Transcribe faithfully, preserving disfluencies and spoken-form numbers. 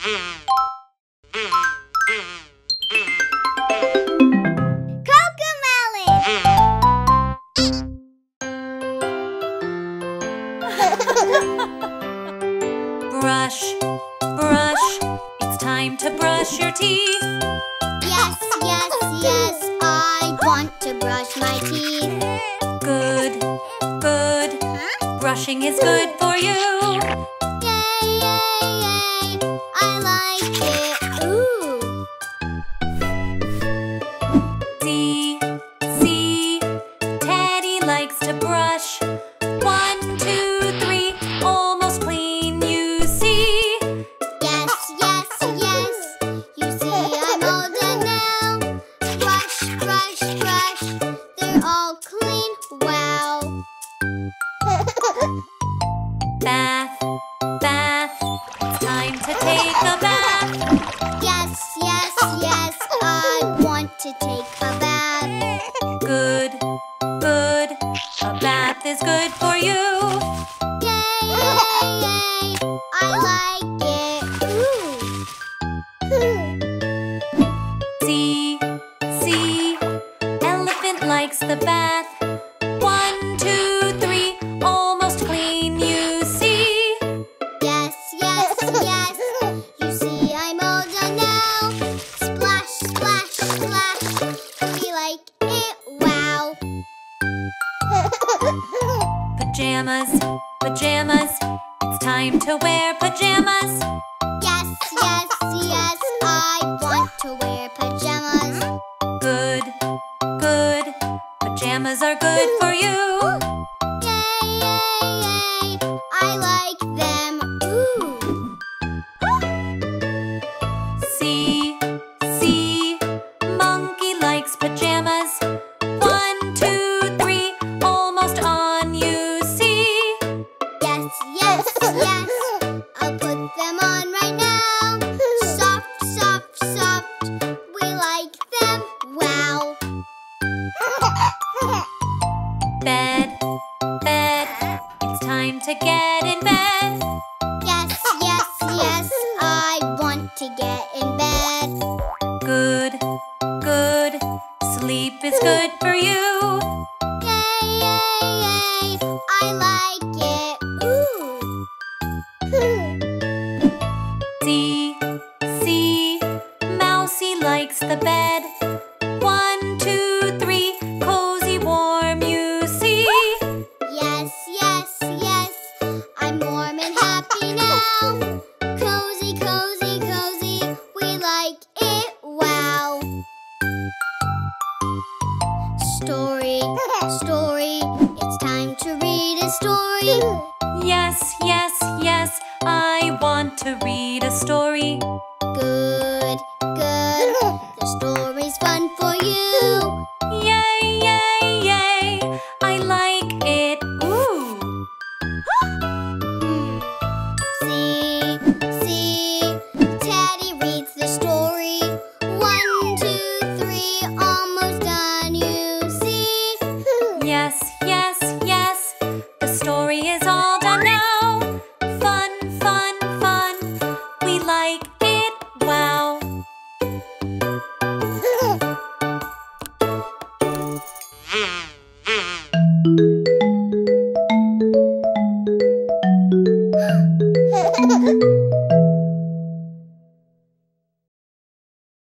CoComelon. Brush, brush, it's time to brush your teeth. Yes, yes, yes, I want to brush my teeth. Good, good, huh? Brushing is good for you. Yes, yes, yes, I want to read a story.